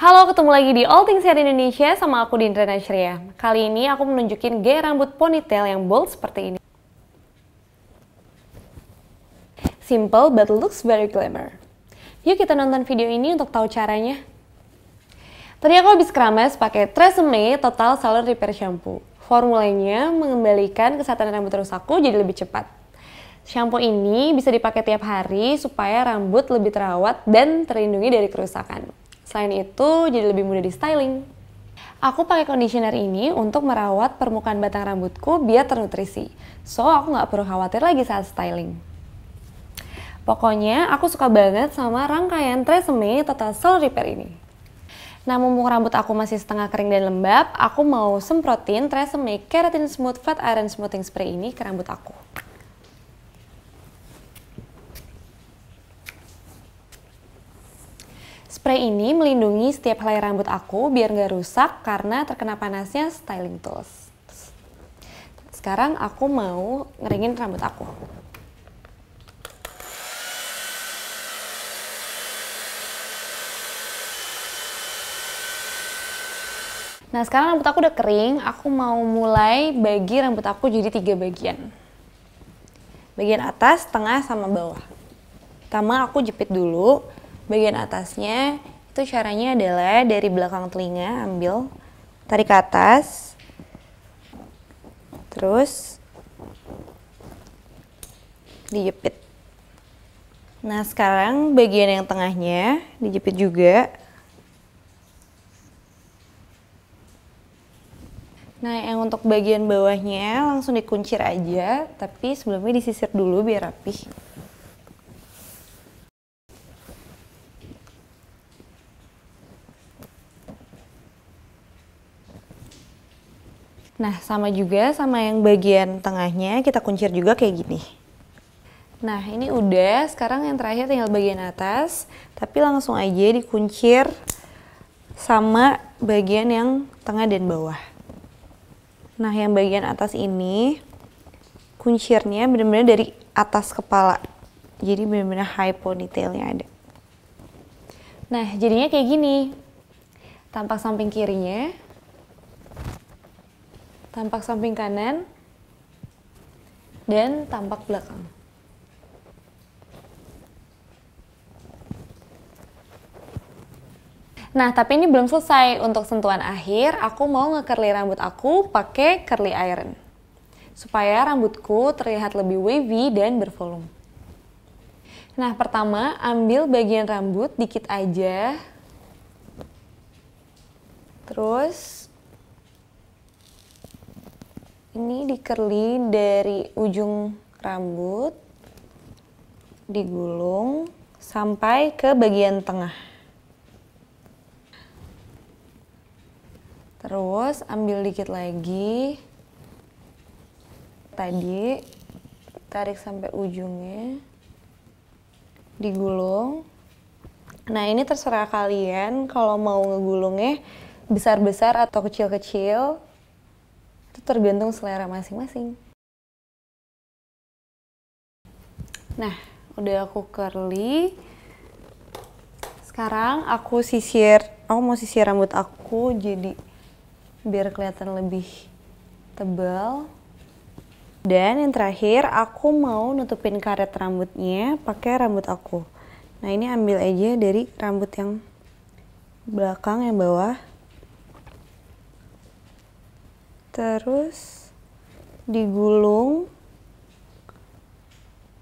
Halo, ketemu lagi di All Things Hair Indonesia sama aku Dindra Nashriyah. Kali ini aku menunjukin gaya rambut ponytail yang bold seperti ini. Simple but looks very glamour. Yuk kita nonton video ini untuk tahu caranya. Tadi aku habis keramas pakai TRESemmé Total Salon Repair Shampoo. Formulanya mengembalikan kesehatan rambut rusakku jadi lebih cepat. Shampoo ini bisa dipakai tiap hari supaya rambut lebih terawat dan terlindungi dari kerusakan. Selain itu, jadi lebih mudah di styling. Aku pakai conditioner ini untuk merawat permukaan batang rambutku biar ternutrisi. So, aku nggak perlu khawatir lagi saat styling. Pokoknya, aku suka banget sama rangkaian TRESemmé Total Salon Repair ini. Nah, mumpung rambut aku masih setengah kering dan lembab, aku mau semprotin TRESemmé Keratin Smooth Flat Iron Smoothing Spray ini ke rambut aku. Spray ini melindungi setiap helai rambut aku biar nggak rusak karena terkena panasnya styling tools. Sekarang aku mau ngeringin rambut aku. Nah, sekarang rambut aku udah kering, aku mau mulai bagi rambut aku jadi 3 bagian. Bagian atas, tengah, sama bawah. Pertama aku jepit dulu. Bagian atasnya itu caranya adalah dari belakang telinga ambil, tarik ke atas, terus dijepit. Nah, sekarang bagian yang tengahnya dijepit juga. Nah, yang untuk bagian bawahnya langsung dikuncir aja, tapi sebelumnya disisir dulu biar rapih. Nah, sama juga sama yang bagian tengahnya, kita kuncir juga kayak gini. Nah, ini udah, sekarang yang terakhir tinggal bagian atas, tapi langsung aja dikuncir sama bagian yang tengah dan bawah. Nah, yang bagian atas ini, kuncirnya benar-benar dari atas kepala. Jadi benar-benar high ponytailnya ada. Nah, jadinya kayak gini. Tampak samping kirinya. Tampak samping kanan, dan tampak belakang. Nah, tapi ini belum selesai. Untuk sentuhan akhir, aku mau nge-curly rambut aku pakai curly iron. Supaya rambutku terlihat lebih wavy dan bervolume. Nah, pertama ambil bagian rambut dikit aja. Terus ini di-curly dari ujung rambut, digulung sampai ke bagian tengah. Terus ambil dikit lagi, tadi tarik sampai ujungnya, digulung. Nah, ini terserah kalian kalau mau ngegulungnya besar-besar atau kecil-kecil. Itu tergantung selera masing-masing. Nah, udah aku curly. Sekarang aku sisir. Aku mau sisir rambut aku jadi biar kelihatan lebih tebal. Dan yang terakhir, aku mau nutupin karet rambutnya pakai rambut aku. Nah, ini ambil aja dari rambut yang belakang, yang bawah. Terus digulung,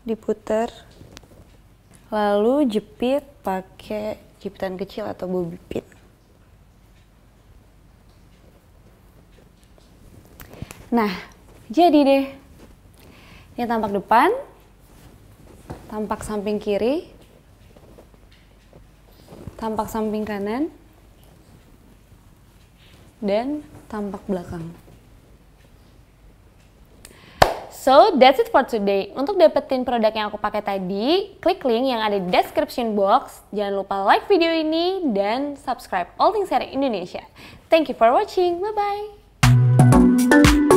diputer, lalu jepit pakai jepitan kecil atau bobby pin. Nah, jadi deh. Ini tampak depan, tampak samping kiri, tampak samping kanan, dan tampak belakang. So, that's it for today. Untuk dapetin produk yang aku pakai tadi, klik link yang ada di description box. Jangan lupa like video ini dan subscribe All Things Hair Indonesia. Thank you for watching. Bye-bye.